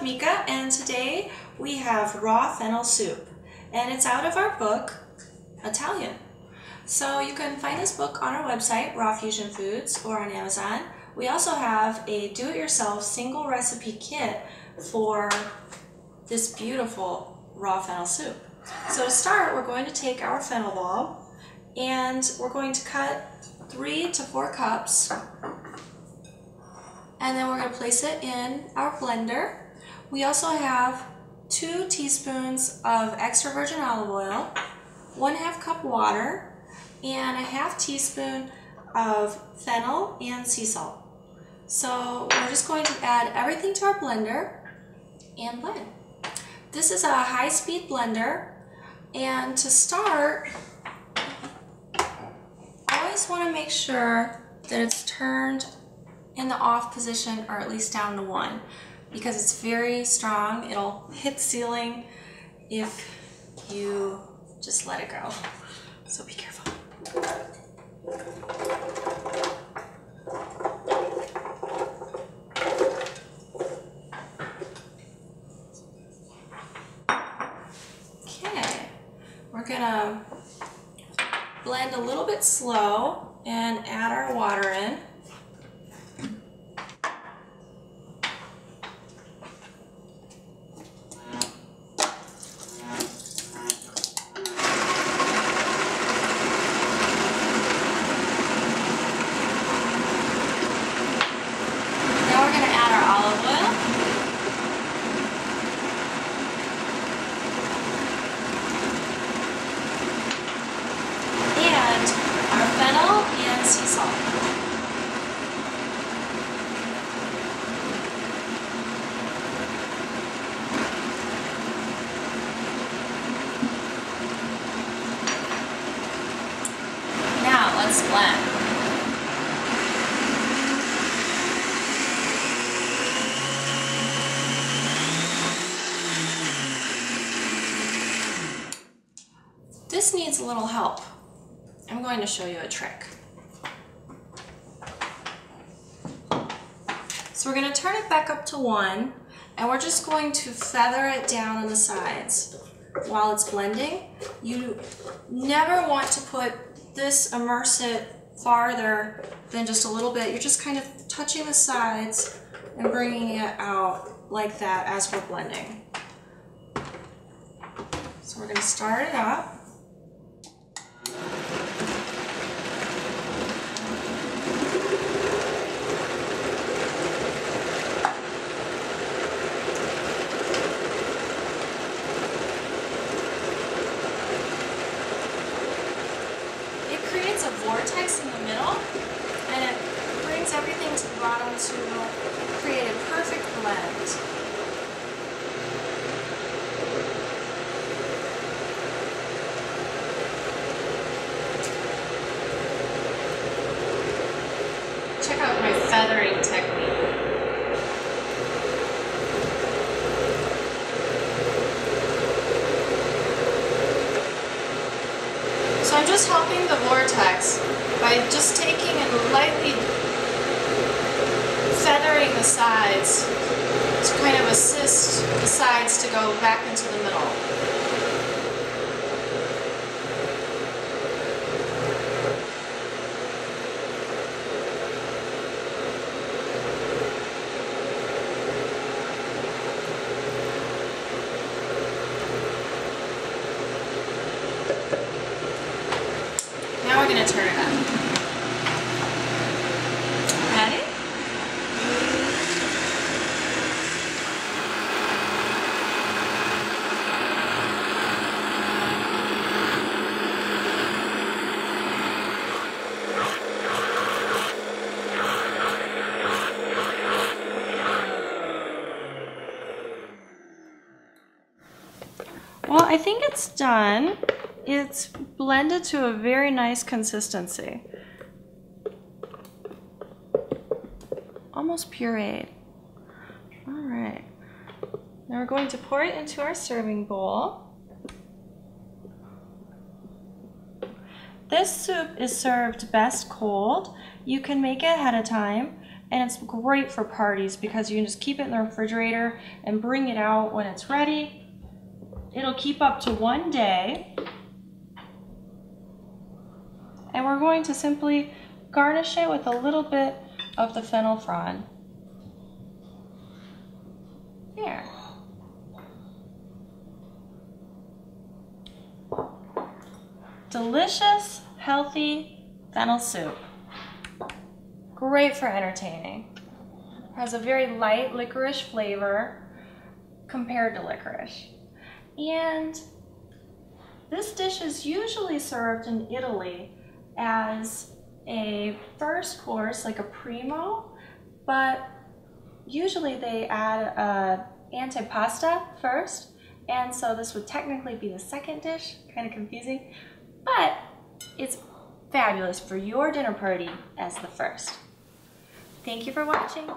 chef Mika, and today we have raw fennel soup, and it's out of our book Italian. So you can find this book on our website, Raw Fusion Foods, or on Amazon. We also have a do-it-yourself single recipe kit for this beautiful raw fennel soup. So to start, we're going to take our fennel ball and we're going to cut 3 to 4 cups, and then we're going to place it in our blender. We also have 2 teaspoons of extra virgin olive oil, 1/2 cup water, and 1/2 teaspoon of fennel and sea salt. So we're just going to add everything to our blender and blend. This is a high-speed blender, and to start, I always want to make sure that it's turned in the off position, or at least down to 1, because it's very strong. It'll hit the ceiling if you just let it go, so be careful. Okay, we're gonna blend a little bit slow and add our water in. Let's blend. This needs a little help. I'm going to show you a trick. So we're going to turn it back up to 1, and we're just going to feather it down on the sides while it's blending. You never want to put this immerse it farther than just a little bit. You're just kind of touching the sides and bringing it out like that as we're blending. So we're going to start it up. Vortex in the middle, and it brings everything to the bottom to create a perfect blend. Check out my feathering technique. So I'm just helping the vortex by just taking and lightly feathering the sides to kind of assist the sides to go back into the middle. I'm going to turn it up. Ready? Well, I think it's done. It's blended to a very nice consistency. Almost pureed. All right. Now we're going to pour it into our serving bowl. This soup is served best cold. You can make it ahead of time and it's great for parties because you can just keep it in the refrigerator and bring it out when it's ready. It'll keep up to 1 day. And we're going to simply garnish it with a little bit of the fennel frond. There. Delicious, healthy fennel soup. Great for entertaining. It has a very light licorice flavor compared to licorice. And this dish is usually served in Italy as a first course, like a primo, but usually they add antipasta first, and so this would technically be the second dish. Kind of confusing, but it's fabulous for your dinner party as the first. Thank you for watching.